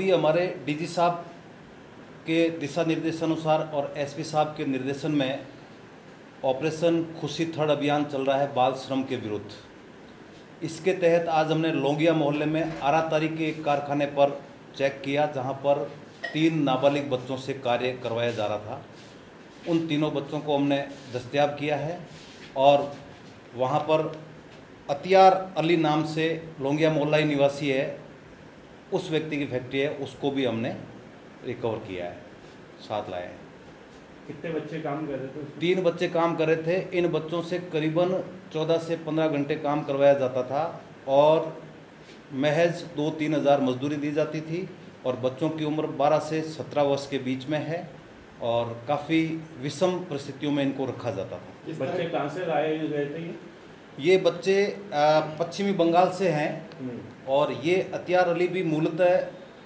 अभी हमारे डीजी साहब के दिशा निर्देशानुसार और एसपी साहब के निर्देशन में ऑपरेशन खुशी थर्ड अभियान चल रहा है बाल श्रम के विरुद्ध। इसके तहत आज हमने लोंगिया मोहल्ले में 18 तारीख के एक कारखाने पर चेक किया, जहां पर 3 नाबालिग बच्चों से कार्य करवाया जा रहा था। उन तीनों बच्चों को हमने दस्तयाब किया है और वहां पर अश्तियार अली नाम से लोंगिया मोहल्ला ही निवासी है, उस व्यक्ति की फैक्ट्री है, उसको भी हमने रिकवर किया है, साथ लाए हैं। कितने बच्चे काम कर रहे थे? 3 बच्चे काम कर रहे थे। इन बच्चों से करीबन 14 से 15 घंटे काम करवाया जाता था और महज 2-3 हज़ार मजदूरी दी जाती थी और बच्चों की उम्र 12 से 17 वर्ष के बीच में है और काफ़ी विषम परिस्थितियों में इनको रखा जाता था। बच्चे कहाँ से लाए गए थे? ये बच्चे पश्चिमी बंगाल से हैं और ये अश्तियार अली भी मूलतः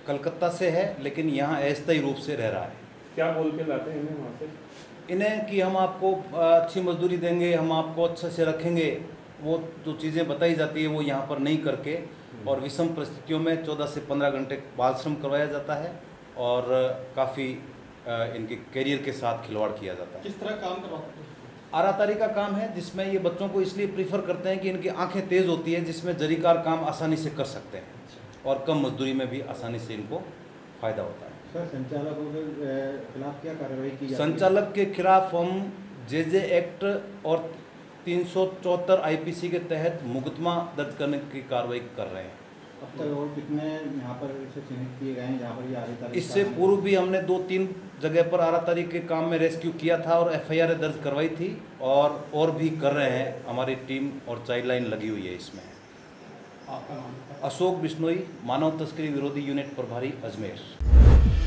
कलकत्ता से है, लेकिन यहाँ अस्थायी रूप से रह रहा है। क्या बोल के लाते हैं इन्हें वहाँ से? इन्हें कि हम आपको अच्छी मजदूरी देंगे, हम आपको अच्छे से रखेंगे, वो जो चीज़ें बताई जाती है वो यहाँ पर नहीं करके और विषम परिस्थितियों में 14 से 15 घंटे बाल श्रम करवाया जाता है और काफ़ी इनके करियर के साथ खिलवाड़ किया जाता है। किस तरह काम करवाते हैं? आरातारी का काम है, जिसमें ये बच्चों को इसलिए प्रीफर करते हैं कि इनकी आंखें तेज़ होती है, जिसमें जरीकार काम आसानी से कर सकते हैं और कम मजदूरी में भी आसानी से इनको फ़ायदा होता है। सर, संचालकों के खिलाफ क्या कार्रवाई की जाती है? संचालक के खिलाफ हम जेजे एक्ट और 374 IPC के तहत मुकदमा दर्ज करने की कार्रवाई कर रहे हैं। अब तक और कितने यहाँ पर चिन्हित किए गए हैं जहाँ पर ये आरातारी? इससे पूर्व भी हमने 2-3 जगह पर आरातारी के काम में रेस्क्यू किया था और FIR दर्ज करवाई थी और भी कर रहे हैं। हमारी टीम और चाइल्डलाइन लगी हुई है इसमें। अशोक बिश्नोई, मानव तस्करी विरोधी यूनिट प्रभारी अजमेर।